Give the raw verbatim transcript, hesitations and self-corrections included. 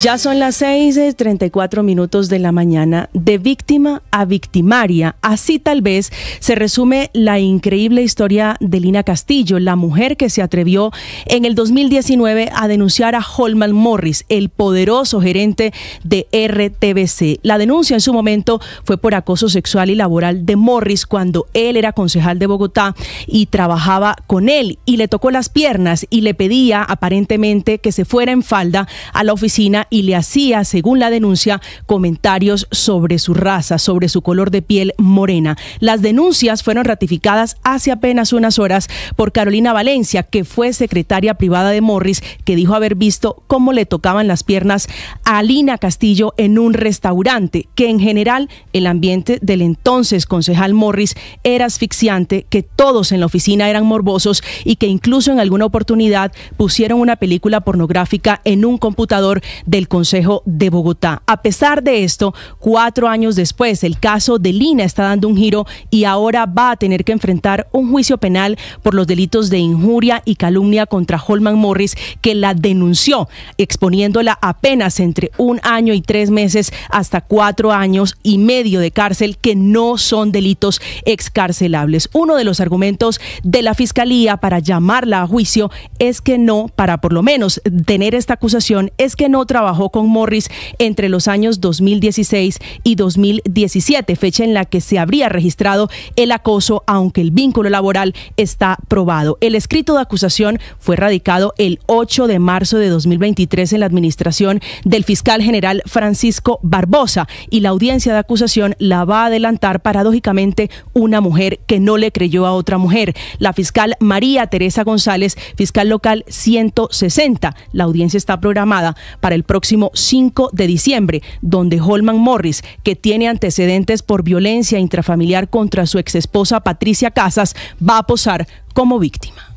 Ya son las seis y treinta y cuatro minutos de la mañana. De víctima a victimaria, así tal vez se resume la increíble historia de Lina Castillo, la mujer que se atrevió en el dos mil diecinueve a denunciar a Hollman Morris, el poderoso gerente de R T V C. La denuncia en su momento fue por acoso sexual y laboral de Morris cuando él era concejal de Bogotá y trabajaba con él, y le tocó las piernas y le pedía aparentemente que se fuera en falda a la oficina y le hacía, según la denuncia, comentarios sobre su raza, sobre su color de piel morena. Las denuncias fueron ratificadas hace apenas unas horas por Carolina Valencia, que fue secretaria privada de Morris, que dijo haber visto cómo le tocaban las piernas a Lina Castillo en un restaurante, que en general el ambiente del entonces concejal Morris era asfixiante, que todos en la oficina eran morbosos y que incluso en alguna oportunidad pusieron una película pornográfica en un computador de del Consejo de Bogotá. A pesar de esto, cuatro años después, el caso de Lina está dando un giro y ahora va a tener que enfrentar un juicio penal por los delitos de injuria y calumnia contra Hollman Morris, que la denunció, exponiéndola apenas entre un año y tres meses hasta cuatro años y medio de cárcel, que no son delitos excarcelables. Uno de los argumentos de la Fiscalía para llamarla a juicio es que no, para por lo menos tener esta acusación, es que no trabaja Trabajó con Morris entre los años dos mil dieciséis y dos mil diecisiete, fecha en la que se habría registrado el acoso, aunque el vínculo laboral está probado. El escrito de acusación fue radicado el ocho de marzo de dos mil veintitrés en la administración del fiscal general Francisco Barbosa, y la audiencia de acusación la va a adelantar paradójicamente una mujer que no le creyó a otra mujer, la fiscal María Teresa González, fiscal local ciento sesenta. La audiencia está programada para el próximo próximo cinco de diciembre, donde Hollman Morris, que tiene antecedentes por violencia intrafamiliar contra su exesposa Patricia Casas, va a posar como víctima.